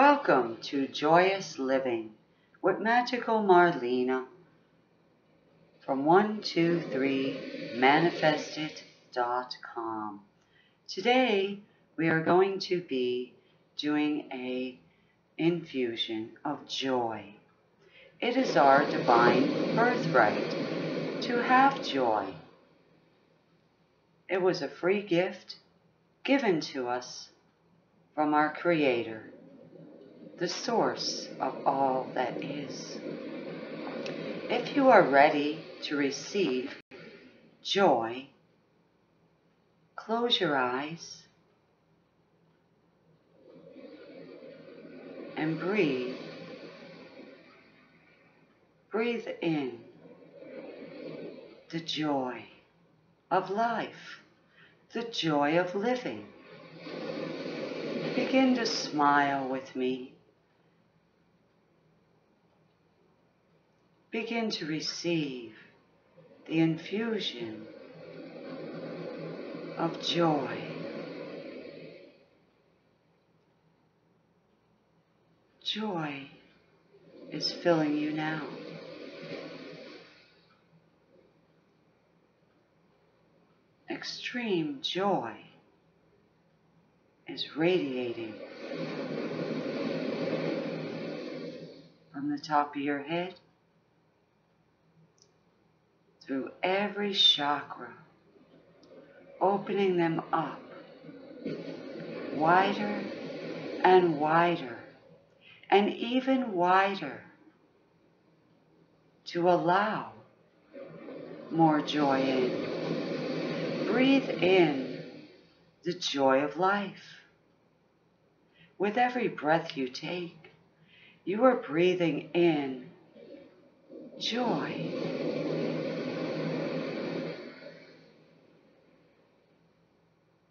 Welcome to Joyous Living with Magical Marlenea from 123manifestit.com. Today we are going to be doing an infusion of joy. It is our divine birthright to have joy. It was a free gift given to us from our Creator, the source of all that is. If you are ready to receive joy, close your eyes and breathe. Breathe in the joy of life, the joy of living. Begin to smile with me. Begin to receive the infusion of joy. Joy is filling you now. Extreme joy is radiating from the top of your head, through every chakra, opening them up wider and wider and even wider to allow more joy in. Breathe in the joy of life. With every breath you take, you are breathing in joy.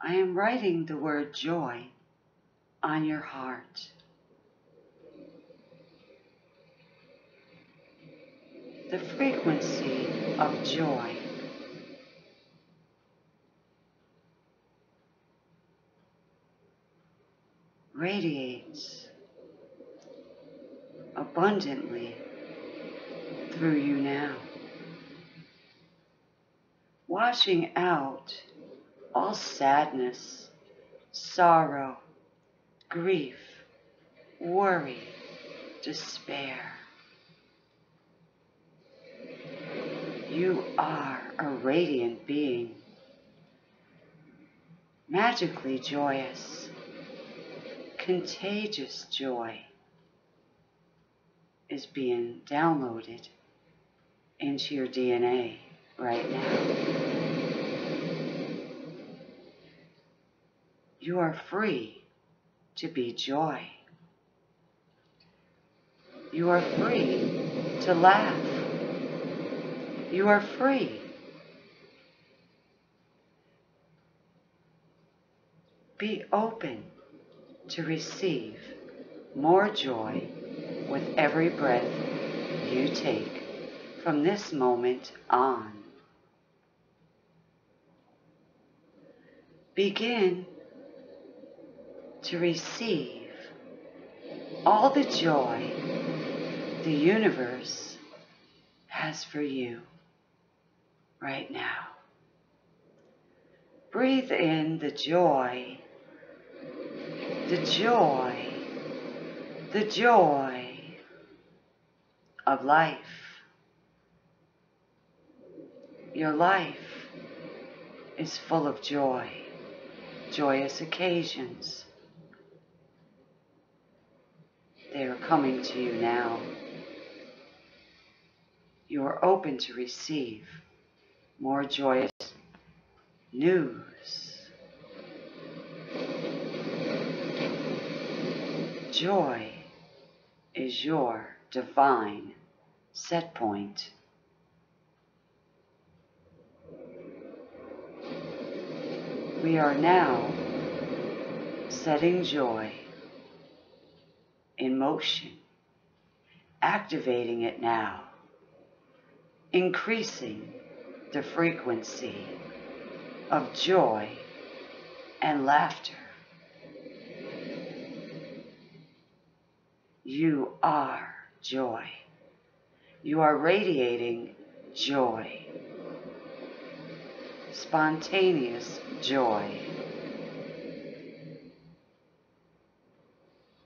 I am writing the word joy on your heart. The frequency of joy. Radiates abundantly through you now, washing out all sadness, sorrow, grief, worry, despair. You are a radiant being, magically joyous. Contagious joy is being downloaded into your DNA right now. You are free to be joy. You are free to laugh. You are free. Be open to receive more joy with every breath you take from this moment on. Begin to receive all the joy the universe has for you right now. Breathe in the joy, the joy, the joy of life. Your life is full of joy, joyous occasions. They are coming to you now. You are open to receive more joyous news. Joy is your divine set point. We are now setting joy in motion, activating it now, increasing the frequency of joy and laughter. You are joy. You are radiating joy. Spontaneous joy.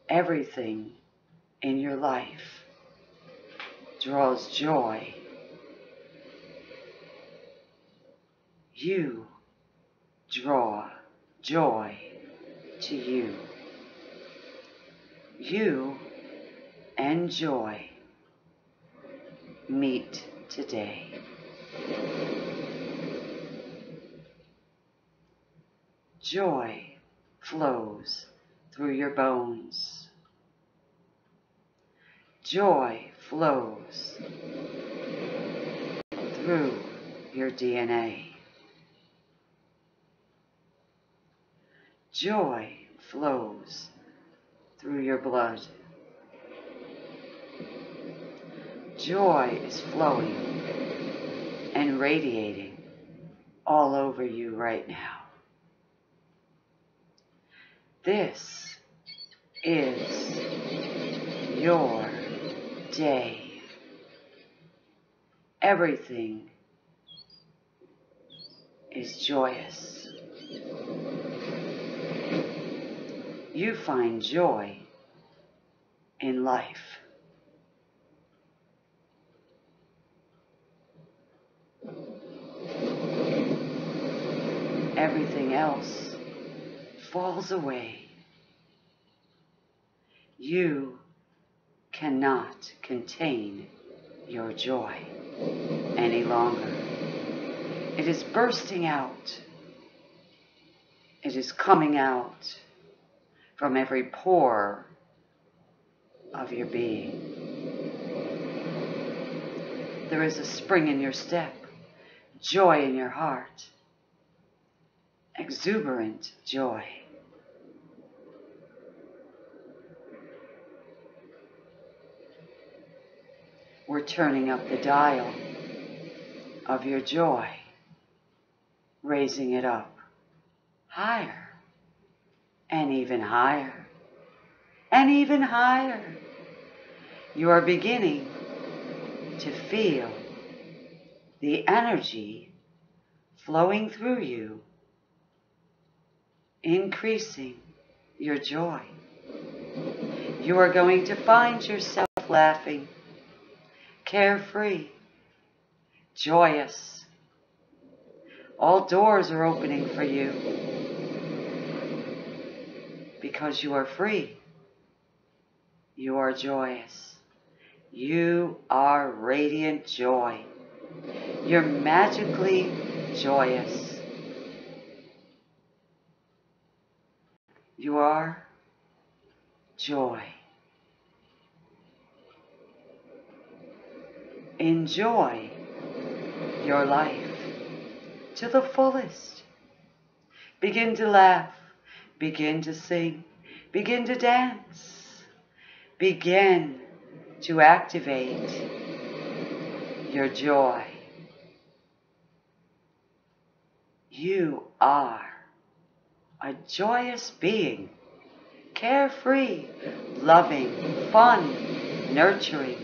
Everything in your life draws joy. You draw joy to you. You and joy meet today. Joy flows through your bones. Joy flows through your DNA. Joy flows through your blood. Joy is flowing and radiating all over you right now. This is your day. Everything is joyous. You find joy in life. Everything else falls away. You cannot contain your joy any longer. It is bursting out. It is coming out from every pore of your being. There is a spring in your step, joy in your heart, exuberant joy. We're turning up the dial of your joy, raising it up higher. And even higher, and even higher. You are beginning to feel the energy flowing through you, increasing your joy. You are going to find yourself laughing, carefree, joyous. All doors are opening for you, because you are free. You are joyous. You are radiant joy. You're magically joyous. You are joy. Enjoy your life to the fullest. Begin to laugh. Begin to sing, begin to dance, begin to activate your joy. You are a joyous being, carefree, loving, fun, nurturing.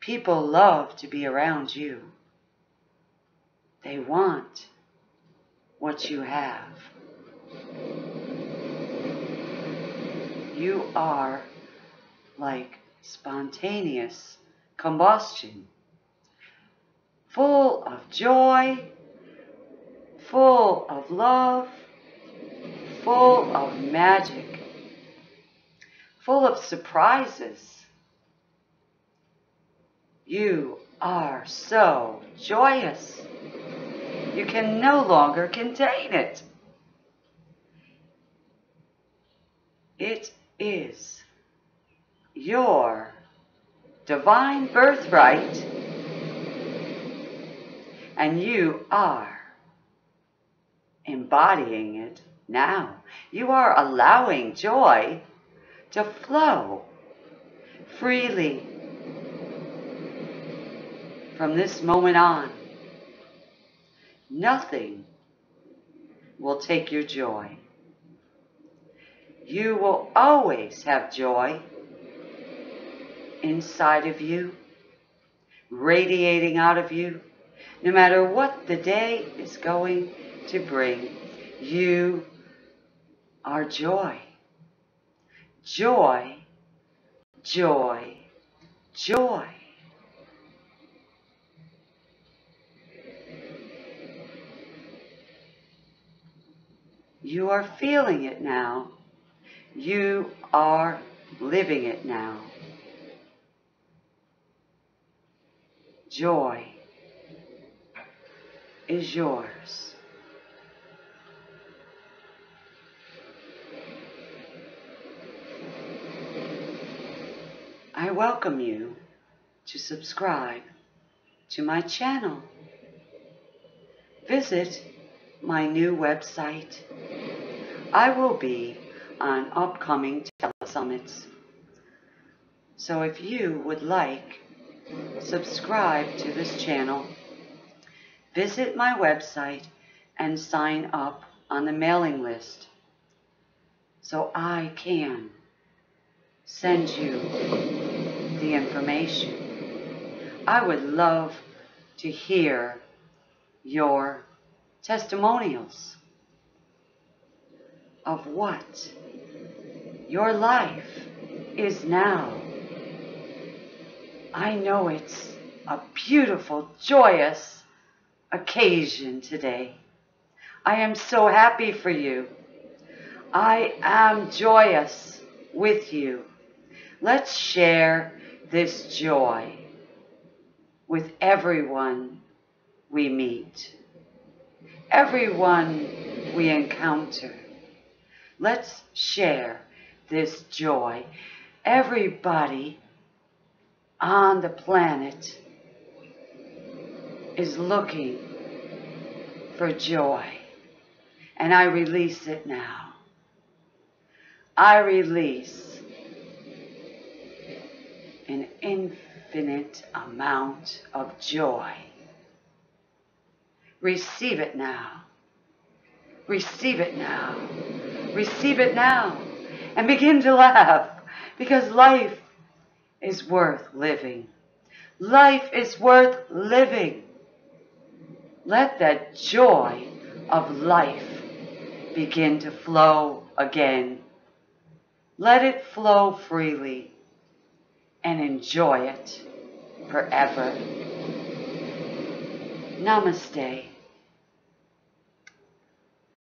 People love to be around you. They want what you have. You are like spontaneous combustion, full of joy, full of love, full of magic, full of surprises. You are so joyous. You can no longer contain it. It is your divine birthright, and you are embodying it now. You are allowing joy to flow freely from this moment on. Nothing will take your joy. You will always have joy inside of you, radiating out of you. No matter what the day is going to bring, you are joy. Joy, joy, joy. You are feeling it now. You are living it now. Joy is yours. I welcome you to subscribe to my channel. Visit my new website. I will be on upcoming telesummits. So if you would like, subscribe to this channel, visit my website, and sign up on the mailing list so I can send you the information. I would love to hear your testimonials of what your life is now. I know it's a beautiful, joyous occasion today. I am so happy for you. I am joyous with you. Let's share this joy with everyone we meet, everyone we encounter. Let's share this joy. Everybody on the planet is looking for joy. And I release it now. I release an infinite amount of joy. Receive it now. Receive it now. Receive it now and begin to laugh, because life is worth living. Life is worth living. Let that joy of life begin to flow again. Let it flow freely and enjoy it forever. Namaste.